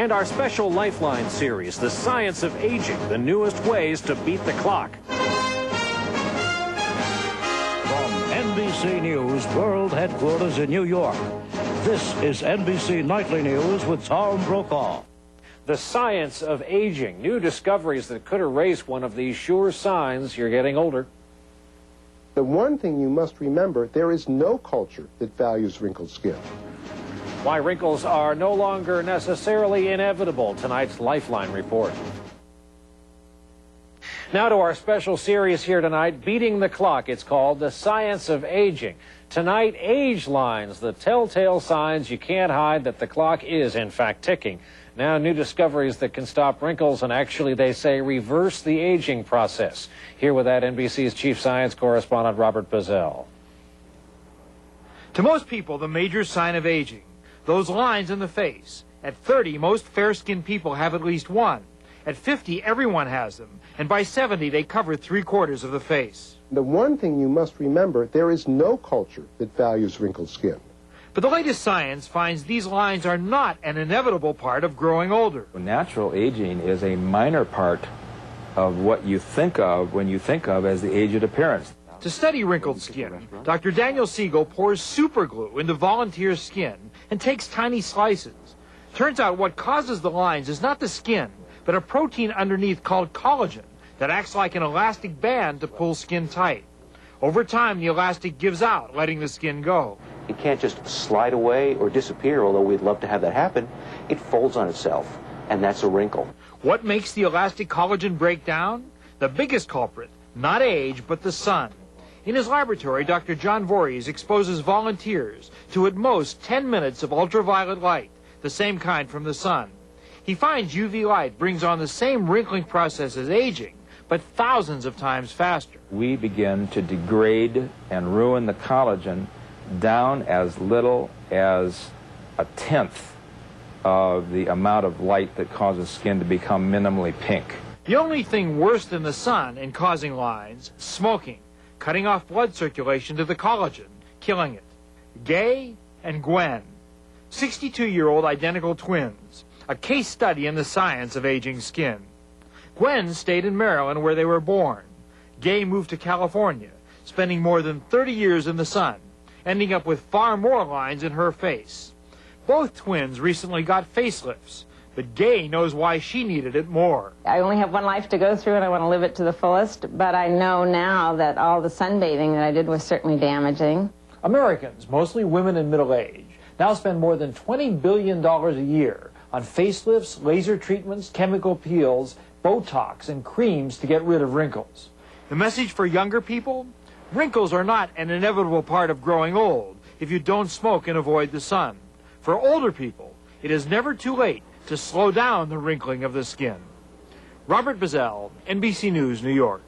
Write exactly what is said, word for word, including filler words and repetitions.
and our special Lifeline series, The Science of Aging, the newest ways to beat the clock. From N B C News World Headquarters in New York, this is N B C Nightly News with Tom Brokaw. The Science of Aging, new discoveries that could erase one of these sure signs you're getting older. The one thing you must remember, there is no culture that values wrinkled skin. Why wrinkles are no longer necessarily inevitable, tonight's Lifeline report. Now to our special series here tonight, Beating the Clock. It's called The Science of Aging. Tonight, age lines, the telltale signs you can't hide that the clock is, in fact, ticking. Now, new discoveries that can stop wrinkles and actually, they say, reverse the aging process. Here with that, N B C's chief science correspondent, Robert Bazell. To most people, the major sign of aging, those lines in the face. At thirty, most fair-skinned people have at least one. At fifty, everyone has them, and by seventy, they cover three-quarters of the face. The one thing you must remember, there is no culture that values wrinkled skin. But the latest science finds these lines are not an inevitable part of growing older. Natural aging is a minor part of what you think of when you think of as the aged appearance. To study wrinkled skin, Doctor Daniel Siegel pours superglue into volunteer skin and takes tiny slices. Turns out what causes the lines is not the skin, but a protein underneath called collagen that acts like an elastic band to pull skin tight. Over time, the elastic gives out, letting the skin go. It can't just slide away or disappear, although we'd love to have that happen. It folds on itself, and that's a wrinkle. What makes the elastic collagen break down? The biggest culprit, not age, but the sun. In his laboratory, Doctor John Vories exposes volunteers to at most ten minutes of ultraviolet light, the same kind from the sun. He finds U V light brings on the same wrinkling process as aging, but thousands of times faster. We begin to degrade and ruin the collagen down as little as a tenth of the amount of light that causes skin to become minimally pink. The only thing worse than the sun in causing lines, smoking, cutting off blood circulation to the collagen, killing it. Gay and Gwen, sixty-two-year-old identical twins. A case study in the science of aging skin. Gwen stayed in Maryland where they were born. Gay moved to California, spending more than thirty years in the sun, ending up with far more lines in her face. Both twins recently got facelifts, but Gay knows why she needed it more. I only have one life to go through and I want to live it to the fullest, but I know now that all the sunbathing that I did was certainly damaging. Americans, mostly women in middle age, now spend more than twenty billion dollars a year on facelifts, laser treatments, chemical peels, Botox, and creams to get rid of wrinkles. The message for younger people? Wrinkles are not an inevitable part of growing old if you don't smoke and avoid the sun. For older people, it is never too late to slow down the wrinkling of the skin. Robert Bazell, N B C News, New York.